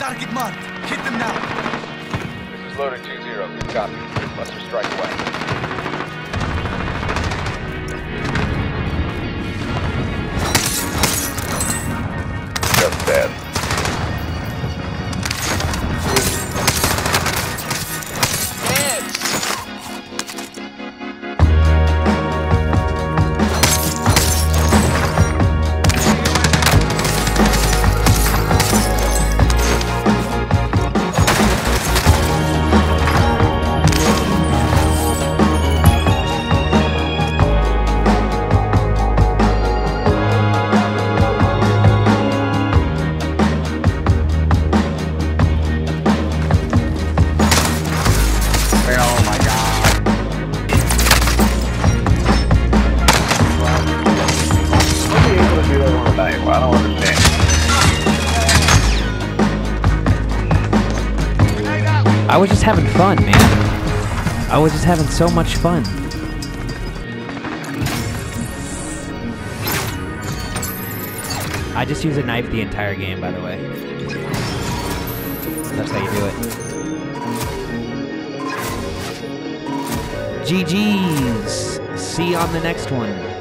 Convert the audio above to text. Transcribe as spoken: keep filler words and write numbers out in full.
Target marked. Hit them now. This is loader two zero. Good copy. Requester strike west. That's bad. I was just having fun, man. I was just having so much fun. I just use a knife the entire game, by the way. That's how you do it. G G's. See you on the next one.